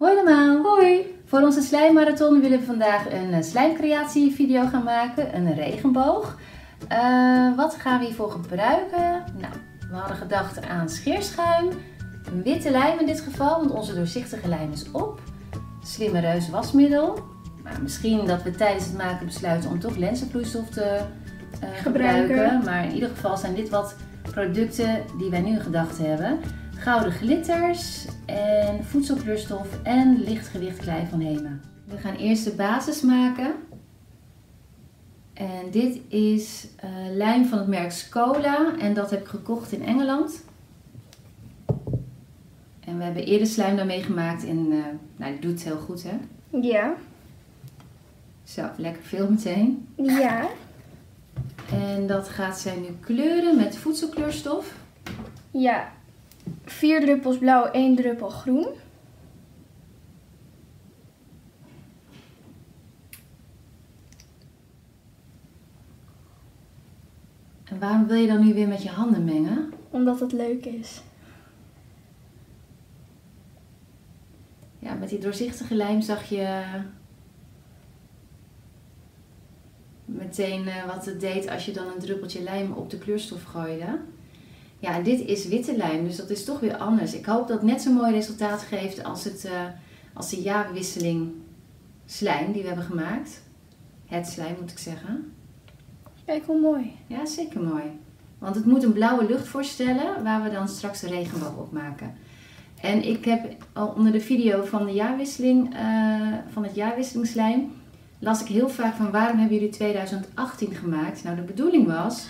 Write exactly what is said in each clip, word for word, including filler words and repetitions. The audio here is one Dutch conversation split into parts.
Hoi allemaal! Hoi! Voor onze slijmmarathon willen we vandaag een slijmcreatie video gaan maken, een regenboog. Uh, wat gaan we hiervoor gebruiken? Nou, we hadden gedacht aan scheerschuim, een witte lijm in dit geval, want onze doorzichtige lijm is op. Slimmereus wasmiddel, maar misschien dat we tijdens het maken besluiten om toch lenzenvloeistof te uh, gebruiken. gebruiken. Maar in ieder geval zijn dit wat producten die wij nu in gedachten hebben. Gouden glitters en voedselkleurstof en lichtgewicht klei van Hema. We gaan eerst de basis maken. En dit is uh, lijm van het merk Scola en dat heb ik gekocht in Engeland. En we hebben eerder slijm daarmee gemaakt en uh, nou, die doet het heel goed, hè? Ja. Zo, lekker veel meteen. Ja. En dat gaat zijn nu kleuren met voedselkleurstof. Ja. Vier druppels blauw, één druppel groen. En waarom wil je dan nu weer met je handen mengen? Omdat het leuk is. Ja, met die doorzichtige lijm zag je meteen wat het deed als je dan een druppeltje lijm op de kleurstof gooide. Ja, en dit is witte lijm, dus dat is toch weer anders. Ik hoop dat het net zo'n mooi resultaat geeft als, het, uh, als de jaarwisseling slijm die we hebben gemaakt. Het slijm moet ik zeggen. Kijk hoe mooi. Ja, zeker mooi. Want het moet een blauwe lucht voorstellen waar we dan straks de regenboog op maken. En ik heb al onder de video van, de jaarwisseling, uh, van het jaarwisselingsslijm las ik heel vaak van waarom hebben jullie tweeduizend achttien gemaakt? Nou, de bedoeling was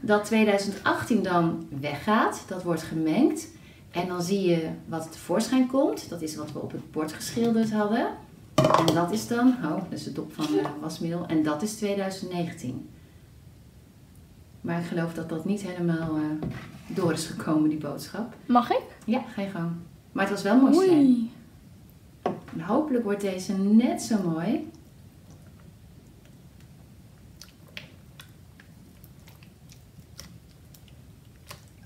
dat tweeduizend achttien dan weggaat, dat wordt gemengd. En dan zie je wat tevoorschijn komt. Dat is wat we op het bord geschilderd hadden. En dat is dan, oh, dat is de dop van uh, wasmiddel. En dat is tweeduizend negentien. Maar ik geloof dat dat niet helemaal uh, door is gekomen, die boodschap. Mag ik? Ja, ga je gang. Maar het was wel mooi slijm. En hopelijk wordt deze net zo mooi.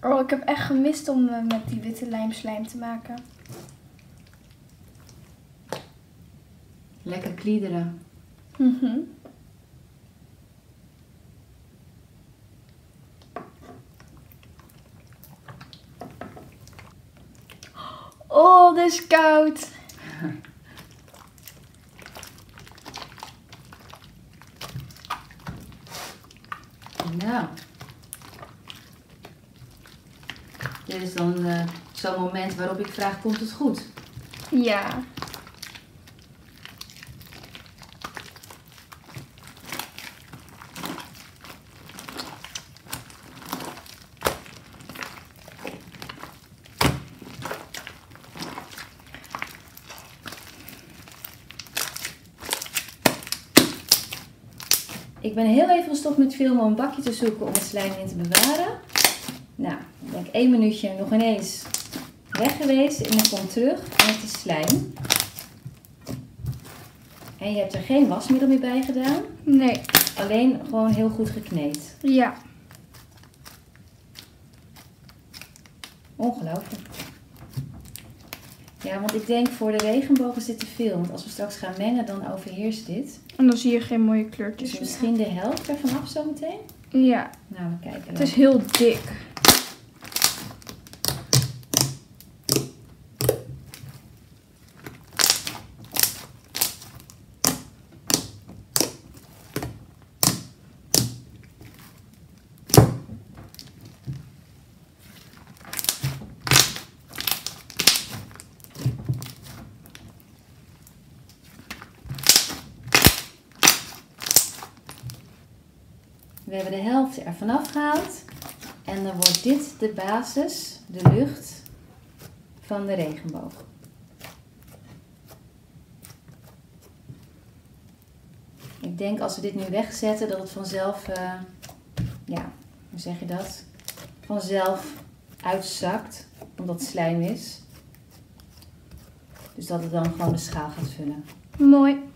Oh, ik heb echt gemist om uh, met die witte lijmslijm te maken. Lekker kliederen. Mm-hmm. Oh, dit is koud. Nou. Dit is dan uh, zo'n moment waarop ik vraag, komt het goed? Ja. Ik ben heel even gestopt met filmen om een bakje te zoeken om het slijm in te bewaren. Nou, ik denk één minuutje nog ineens weg geweest en ik kom terug en het is slijm. En je hebt er geen wasmiddel meer bij gedaan? Nee. Alleen gewoon heel goed gekneed? Ja. Ongelooflijk. Ja, want ik denk voor de regenboog is dit te veel. Want als we straks gaan mengen, dan overheerst dit. En dan zie je geen mooie kleurtjes. Dus misschien de helft ervan af zo meteen? Ja. Nou, we kijken. Het is heel dik. We hebben de helft er vanaf gehaald en dan wordt dit de basis, de lucht van de regenboog. Ik denk als we dit nu wegzetten dat het vanzelf, uh, ja, hoe zeg je dat, vanzelf uitzakt omdat het slijm is. Dus dat het dan gewoon de schaal gaat vullen. Mooi.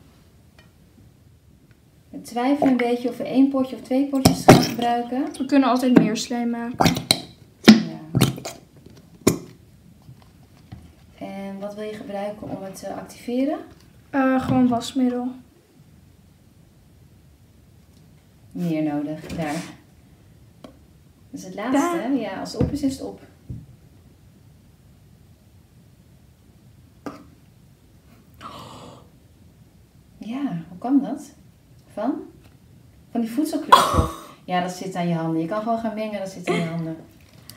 Ik twijfel een beetje of we één potje of twee potjes gaan gebruiken. We kunnen altijd meer slijm maken. Ja. En wat wat wil je gebruiken om het te activeren? Uh, gewoon wasmiddel. Meer nodig, daar. Dat is het laatste, daar. Ja, als het op is, is het op. Ja, hoe kan dat? Van? Van die voedselkleurstof. Ja, dat zit aan je handen. Je kan gewoon gaan mengen, dat zit aan je handen.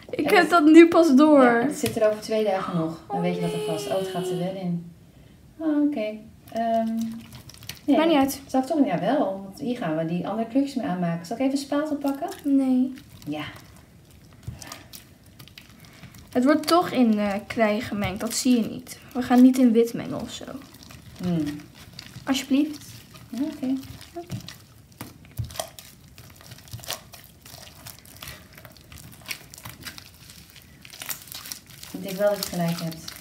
Ik en heb dat nu pas door. Ja, het zit er over twee dagen nog. Dan oh, weet je dat er vast. Oh, het gaat er wel in. Oh, oké. Okay. Um, nee. Maakt niet uit. Zal ik toch? Ja, wel. Want hier gaan we die andere kleurtjes mee aanmaken. Zal ik even een spatel pakken? Nee. Ja. Het wordt toch in uh, klei gemengd. Dat zie je niet. We gaan niet in wit mengen of zo. Hmm. Alsjeblieft. Oké. Okay. Okay. Ik denk wel dat je gelijk hebt.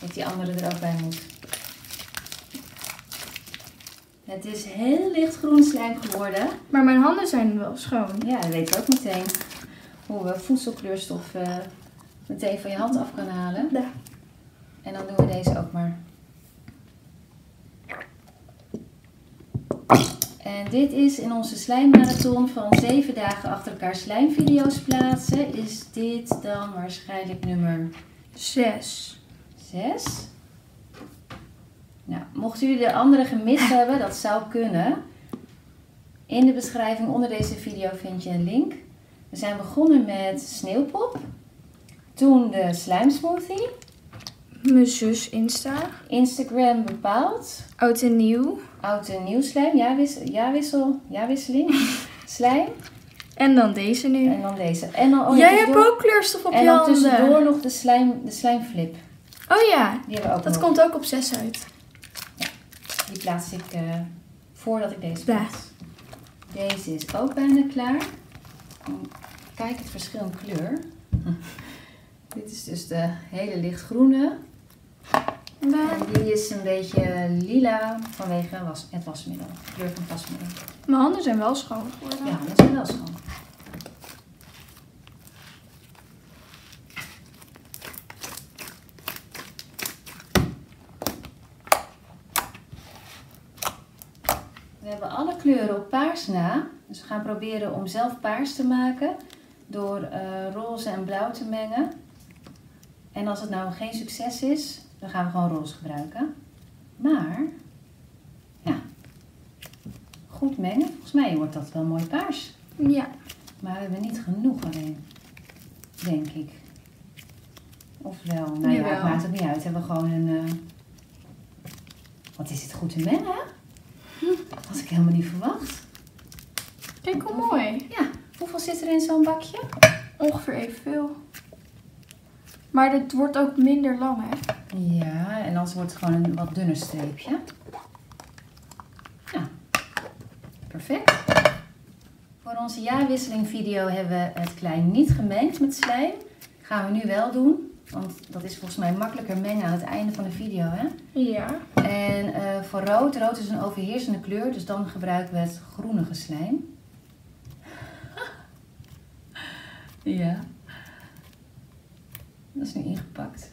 Dat die andere er ook bij moet. Het is heel lichtgroen slijm geworden. Maar mijn handen zijn wel schoon. Ja, dat weet ik ook meteen. Hoe we voedselkleurstof uh, meteen van je hand af kan halen. Ja. En dan doen we deze ook maar. En dit is in onze slijmmarathon van zeven dagen achter elkaar slijmvideo's plaatsen. Is dit dan waarschijnlijk nummer zes. zes? Nou, mochten jullie de andere gemist hebben, dat zou kunnen. In de beschrijving onder deze video vind je een link. We zijn begonnen met sneeuwpop. Toen de slijmsmoothie. Mijn zus Insta. Instagram bepaald. Oud en nieuw. Oud en nieuw slijm. Ja, wissel, ja, wissel, ja wisseling. Slijm. En dan deze nu. En dan deze. En dan, oh, jij hebt door... ook kleurstof op en je handen. En dan tussendoor nog de, slijm, de slijmflip. Oh ja. Die hebben we ook dat nog. Komt ook op zes uit. Ja. Die plaats ik uh, voordat ik deze plaats. Ja. Deze is ook bijna klaar. Kijk het verschil in kleur. Dit is dus de hele lichtgroene. En die is een beetje lila vanwege was, het wasmiddel. De kleur van het wasmiddel. Mijn handen zijn wel schoon geworden. Ja, handen zijn wel schoon. We hebben alle kleuren op paars na. Dus we gaan proberen om zelf paars te maken. Door uh, roze en blauw te mengen. En als het nou geen succes is... dan gaan we gewoon roze gebruiken. Maar, ja, goed mengen. Volgens mij wordt dat wel mooi paars. Ja. Maar we hebben niet genoeg alleen, denk ik. Ofwel, nou ja, het maakt het niet uit. We hebben gewoon een... Uh... Wat is dit goed te mengen, hè? Dat had ik helemaal niet verwacht. Kijk hoe hoeveel... mooi. Ja, hoeveel zit er in zo'n bakje? Ongeveer evenveel. Maar het wordt ook minder lang, hè? Ja, en anders wordt het gewoon een wat dunner streepje. Ja, perfect. Voor onze jaarwisseling video hebben we het klei niet gemengd met slijm. Dat gaan we nu wel doen, want dat is volgens mij makkelijker mengen aan het einde van de video, hè? Ja. En uh, voor rood, rood is een overheersende kleur, dus dan gebruiken we het groenige slijm. Ja. Dat is nu ingepakt.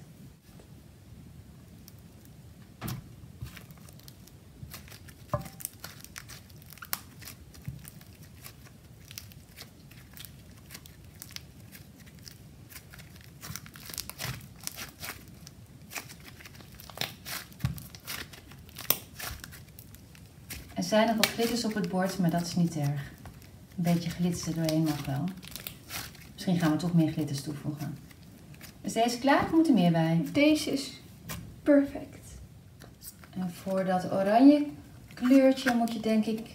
Er zijn nog wat glitters op het bord, maar dat is niet erg. Een beetje glitters er doorheen mag wel. Misschien gaan we toch meer glitters toevoegen. Is deze klaar of moet er meer bij? Deze is perfect. En voor dat oranje kleurtje moet je denk ik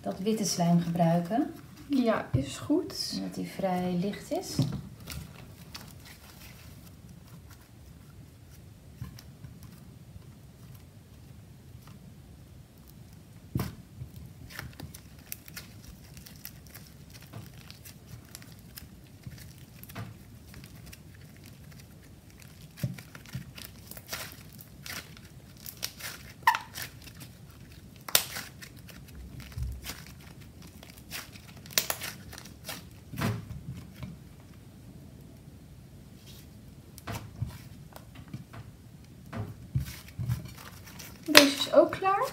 dat witte slijm gebruiken. Ja, is goed. Omdat die vrij licht is. Deze is ook klaar.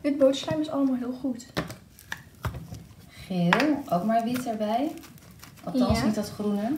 Dit bootslijm is allemaal heel goed. Geel, ook maar wit erbij. Althans, ja, niet dat groene.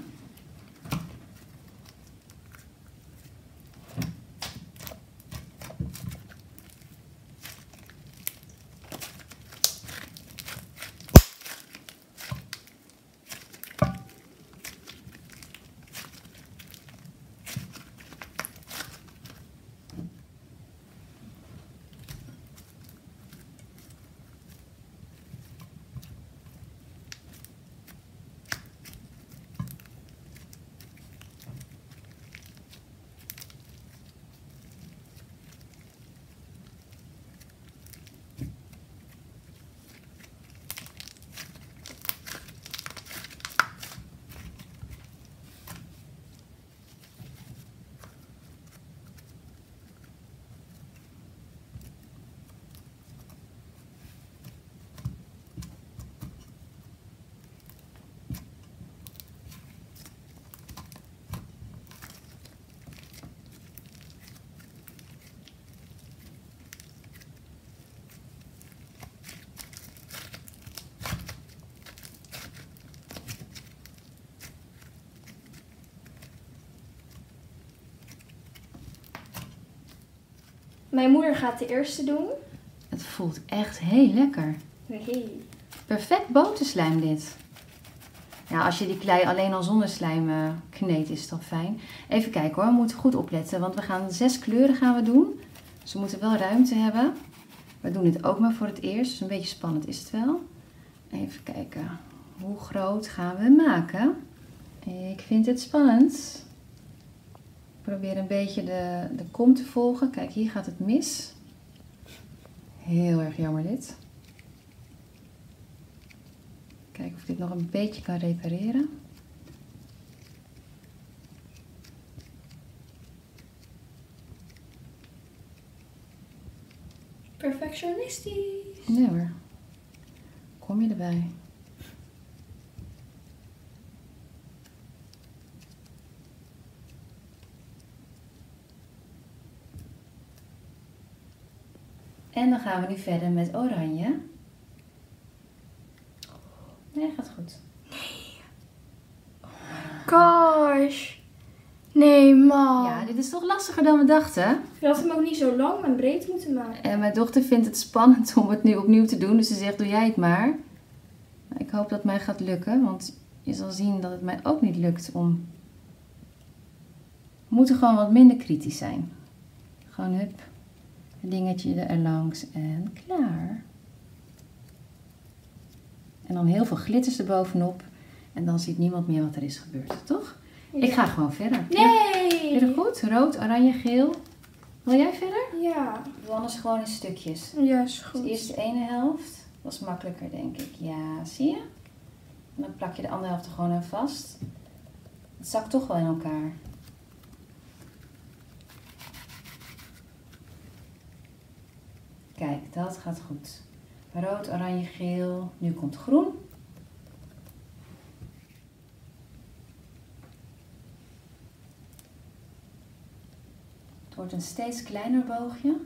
Mijn moeder gaat de eerste doen. Het voelt echt heel lekker. Nee. Perfect boterslijm dit. Nou, als je die klei alleen al zonder slijm kneedt, is dat fijn. Even kijken hoor, we moeten goed opletten. Want we gaan zes kleuren gaan we doen. Dus we moeten wel ruimte hebben. We doen dit ook maar voor het eerst. Dus een beetje spannend is het wel. Even kijken. Hoe groot gaan we maken? Ik vind het spannend. Probeer een beetje de, de kom te volgen. Kijk, hier gaat het mis. Heel erg jammer dit. Kijken of ik dit nog een beetje kan repareren. Perfectionistisch. Nee hoor. Kom je erbij. En dan gaan we nu verder met oranje. Nee, gaat goed. Nee. Gosh. Nee, man. Ja, dit is toch lastiger dan we dachten. Je had hem ook niet zo lang en breed moeten maken. En mijn dochter vindt het spannend om het nu opnieuw te doen. Dus ze zegt, doe jij het maar. Maar ik hoop dat het mij gaat lukken. Want je zal zien dat het mij ook niet lukt om... We moeten gewoon wat minder kritisch zijn. Gewoon hup. Een dingetje er langs en klaar. En dan heel veel glitters erbovenop. En dan ziet niemand meer wat er is gebeurd, toch? Ja. Ik ga gewoon verder. Nee! Verder goed? Rood, oranje, geel. Wil jij verder? Ja. Doe anders gewoon in stukjes. Ja, is goed. Dus eerst de ene helft. Dat is makkelijker, denk ik. Ja, zie je? En dan plak je de andere helft er gewoon aan vast. Het zakt toch wel in elkaar. Kijk, dat gaat goed. Rood, oranje, geel. Nu komt groen. Het wordt een steeds kleiner boogje.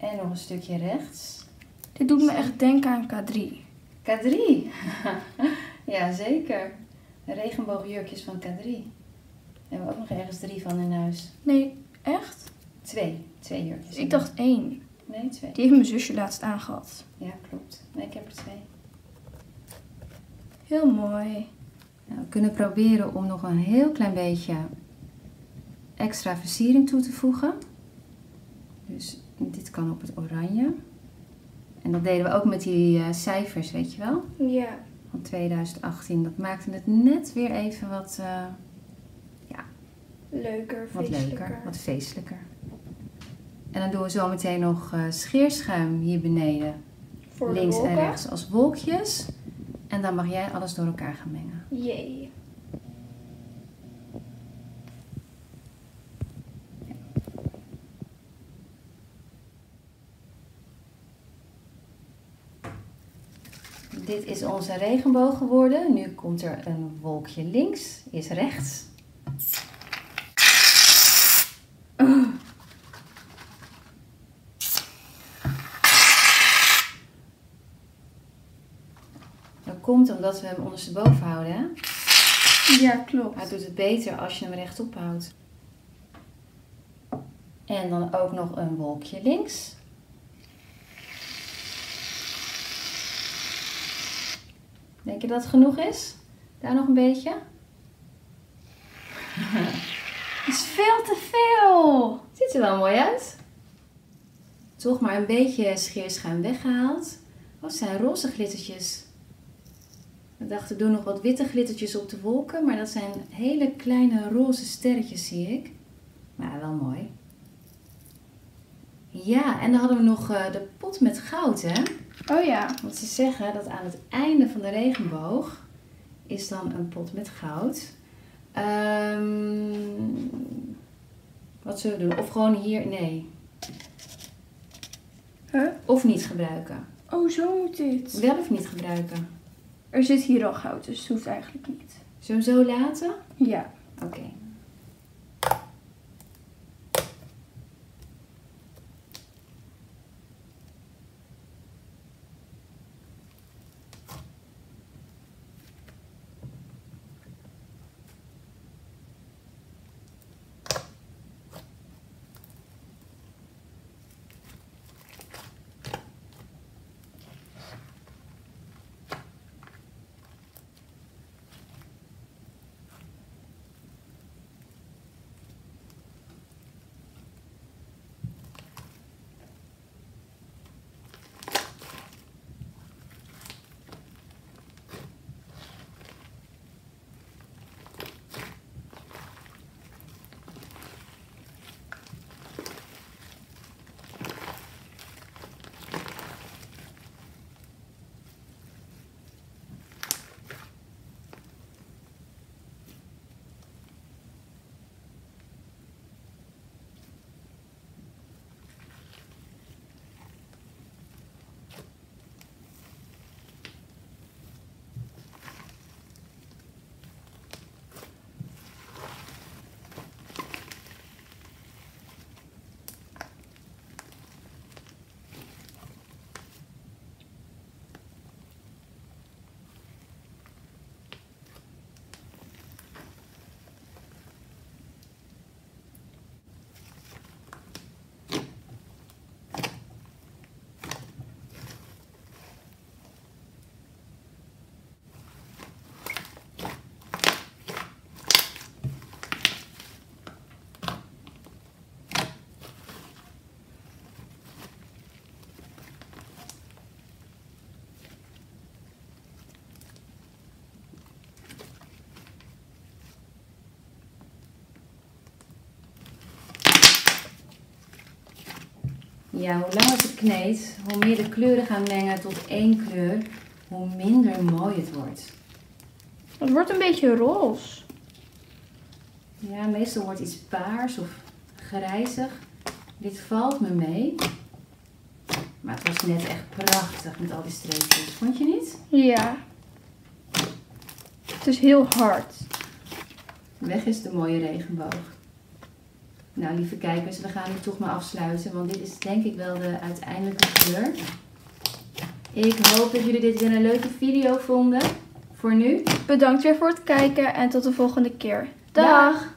En nog een stukje rechts. Dit doet me echt denken aan K drie. K drie? Ja, zeker. Regenboogjurkjes van K drie. Daar hebben we ook nog ergens drie van in huis. Nee, echt? Twee. Twee jurkjes. Ik dacht één. Nee, twee. Die heeft mijn zusje laatst aangehad. Ja, klopt. Nee, ik heb er twee. Heel mooi. Nou, we kunnen proberen om nog een heel klein beetje extra versiering toe te voegen. Dus dit kan op het oranje. En dat deden we ook met die uh, cijfers, weet je wel? Ja. Van tweeduizend achttien. Dat maakte het net weer even wat... Uh, ja. Leuker, wat feestelijker. Leuker, wat feestelijker. En dan doen we zo meteen nog uh, scheerschuim hier beneden. Voor links de wolken en rechts als wolkjes. En dan mag jij alles door elkaar gaan mengen. Jee. Dit is onze regenboog geworden. Nu komt er een wolkje links, is rechts. Oh. Dat komt omdat we hem ondersteboven houden, hè? Ja, klopt. Hij doet het beter als je hem rechtop houdt. En dan ook nog een wolkje links. Denk je dat het genoeg is? Daar nog een beetje? Dat is veel te veel! Ziet er wel mooi uit. Toch maar een beetje scheerschuim weggehaald. Oh, het zijn roze glittertjes. We dachten, doe nog wat witte glittertjes op de wolken. Maar dat zijn hele kleine roze sterretjes, zie ik. Maar wel mooi. Ja, en dan hadden we nog de pot met goud, hè? Oh ja. Want ze zeggen dat aan het einde van de regenboog is dan een pot met goud. Um, wat zullen we doen? Of gewoon hier... Nee. Huh? Of niet gebruiken. Oh, zo moet dit. Wel of niet gebruiken. Er zit hier al goud, dus het hoeft eigenlijk niet. Zullen we hem zo laten? Ja. Oké. Okay. Ja, hoe langer het kneedt, hoe meer de kleuren gaan mengen tot één kleur, hoe minder mooi het wordt. Het wordt een beetje roze. Ja, meestal wordt iets paars of grijzig. Dit valt me mee. Maar het was net echt prachtig met al die streepjes. Vond je niet? Ja. Het is heel hard. Weg is de mooie regenboog. Nou, lieve kijkers, we gaan nu toch maar afsluiten, want dit is denk ik wel de uiteindelijke kleur. Ik hoop dat jullie dit weer een leuke video vonden. Voor nu, bedankt weer voor het kijken en tot de volgende keer. Dag! Dag.